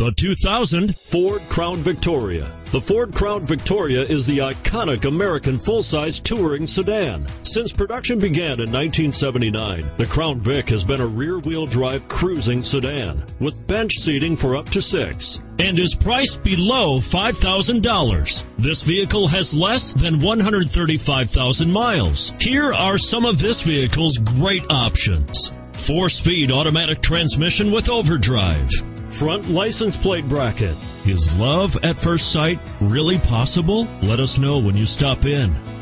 The 2000 Ford Crown Victoria. The Ford Crown Victoria is the iconic American full-size touring sedan. Since production began in 1979, the Crown Vic has been a rear-wheel drive cruising sedan with bench seating for up to 6 and is priced below $5,000. This vehicle has less than 135,000 miles. Here are some of this vehicle's great options: 4-speed automatic transmission with overdrive, front license plate bracket. Is love at first sight really possible? Let us know when you stop in.